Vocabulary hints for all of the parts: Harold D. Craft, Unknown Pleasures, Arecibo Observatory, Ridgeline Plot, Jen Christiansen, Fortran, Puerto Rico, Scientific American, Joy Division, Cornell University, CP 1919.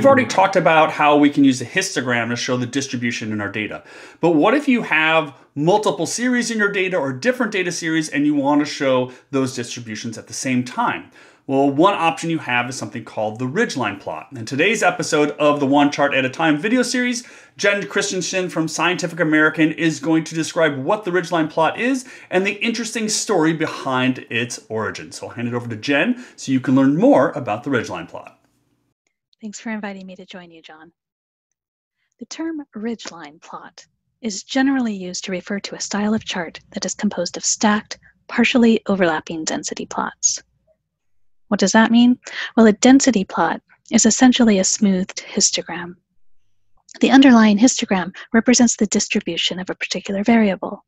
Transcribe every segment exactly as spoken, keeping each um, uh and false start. We've already talked about how we can use a histogram to show the distribution in our data. But what if you have multiple series in your data or different data series and you want to show those distributions at the same time? Well, one option you have is something called the Ridgeline Plot. In today's episode of the One Chart at a Time video series, Jen Christiansen from Scientific American is going to describe what the Ridgeline Plot is and the interesting story behind its origin. So I'll hand it over to Jen so you can learn more about the Ridgeline Plot. Thanks for inviting me to join you, John. The term Ridgeline Plot is generally used to refer to a style of chart that is composed of stacked, partially overlapping density plots. What does that mean? Well, a density plot is essentially a smoothed histogram. The underlying histogram represents the distribution of a particular variable.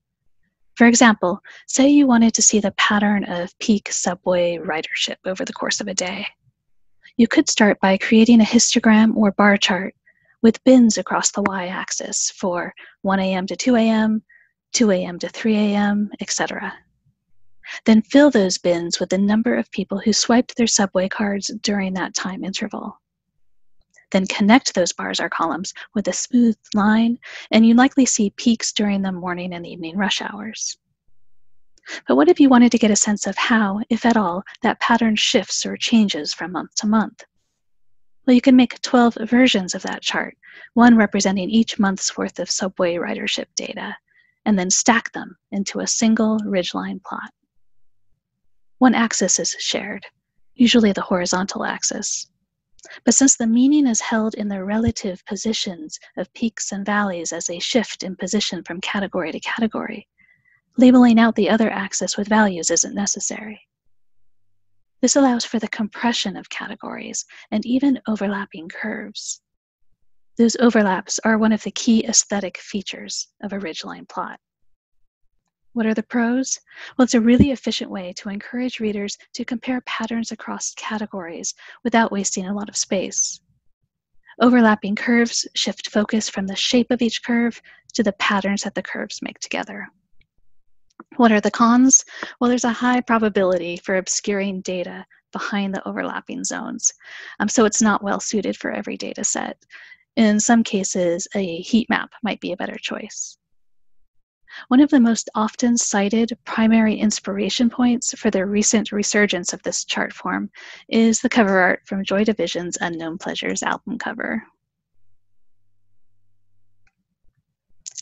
For example, say you wanted to see the pattern of peak subway ridership over the course of a day. You could start by creating a histogram or bar chart with bins across the y-axis for one A M to two A M, two A M to three A M, et cetera. Then fill those bins with the number of people who swiped their subway cards during that time interval. Then connect those bars or columns with a smooth line, and you likely see peaks during the morning and evening rush hours. But what if you wanted to get a sense of how, if at all, that pattern shifts or changes from month to month? Well, you can make twelve versions of that chart, one representing each month's worth of subway ridership data, and then stack them into a single ridgeline plot. One axis is shared, usually the horizontal axis. But since the meaning is held in the relative positions of peaks and valleys as they shift in position from category to category, labeling out the other axis with values isn't necessary. This allows for the compression of categories and even overlapping curves. Those overlaps are one of the key aesthetic features of a ridgeline plot. What are the pros? Well, it's a really efficient way to encourage readers to compare patterns across categories without wasting a lot of space. Overlapping curves shift focus from the shape of each curve to the patterns that the curves make together. What are the cons? Well, there's a high probability for obscuring data behind the overlapping zones, um, so it's not well suited for every data set. In some cases, a heat map might be a better choice. One of the most often cited primary inspiration points for the recent resurgence of this chart form is the cover art from Joy Division's Unknown Pleasures album cover.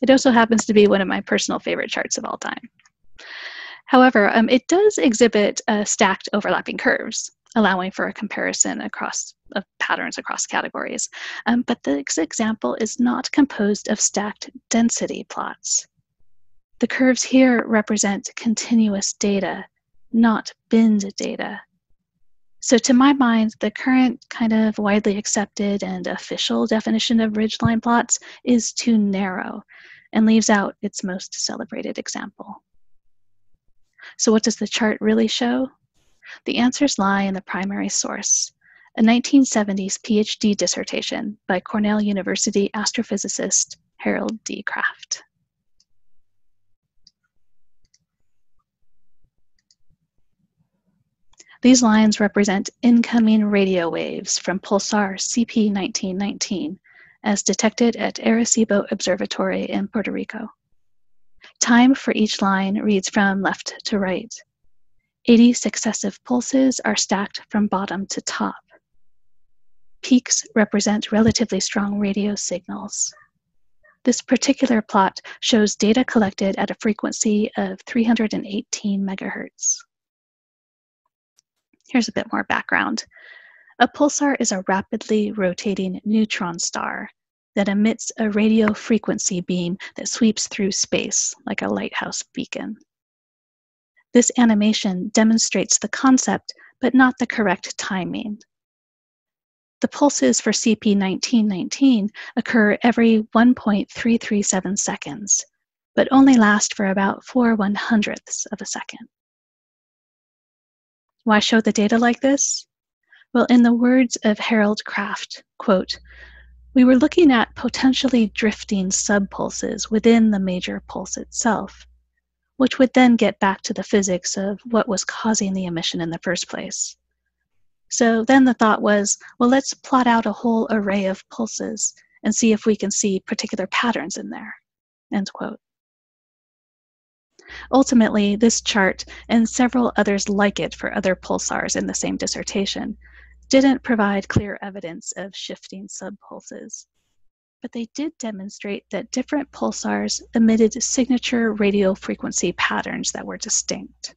It also happens to be one of my personal favorite charts of all time. However, um, it does exhibit uh, stacked overlapping curves, allowing for a comparison across of patterns across categories. Um, but this example is not composed of stacked density plots. The curves here represent continuous data, not binned data. So to my mind, the current kind of widely accepted and official definition of ridgeline plots is too narrow and leaves out its most celebrated example. So what does the chart really show? The answers lie in the primary source, a nineteen seventies PhD dissertation by Cornell University astrophysicist Harold D. Craft. These lines represent incoming radio waves from pulsar C P nineteen nineteen, as detected at Arecibo Observatory in Puerto Rico. Time for each line reads from left to right. eighty successive pulses are stacked from bottom to top. Peaks represent relatively strong radio signals. This particular plot shows data collected at a frequency of three hundred eighteen megahertz. Here's a bit more background. A pulsar is a rapidly rotating neutron star that emits a radio frequency beam that sweeps through space like a lighthouse beacon. This animation demonstrates the concept, but not the correct timing. The pulses for C P nineteen nineteen occur every one point three three seven seconds, but only last for about four one hundredths of a second. Why show the data like this? Well, in the words of Harold Craft, quote, "We were looking at potentially drifting subpulses within the major pulse itself, which would then get back to the physics of what was causing the emission in the first place. So then the thought was, well, let's plot out a whole array of pulses and see if we can see particular patterns in there, end quote. Ultimately, this chart and several others like it for other pulsars in the same dissertation didn't provide clear evidence of shifting subpulses, but they did demonstrate that different pulsars emitted signature radio frequency patterns that were distinct.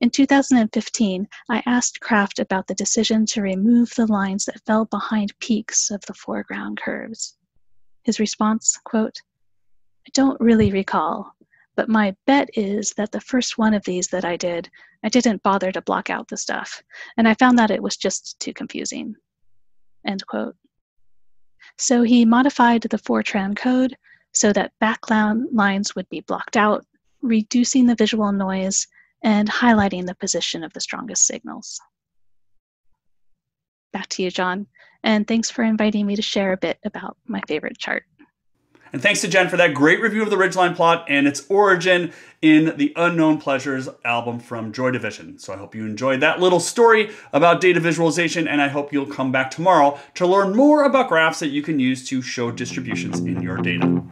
In two thousand fifteen, I asked Craft about the decision to remove the lines that fell behind peaks of the foreground curves. His response, quote, "I don't really recall, but my bet is that the first one of these that I did, I didn't bother to block out the stuff, and I found that it was just too confusing," end quote. So he modified the Fortran code so that background lines would be blocked out, reducing the visual noise and highlighting the position of the strongest signals. Back to you, John, and thanks for inviting me to share a bit about my favorite chart. And thanks to Jen for that great review of the Ridgeline Plot and its origin in the Unknown Pleasures album from Joy Division. So I hope you enjoyed that little story about data visualization, and I hope you'll come back tomorrow to learn more about graphs that you can use to show distributions in your data.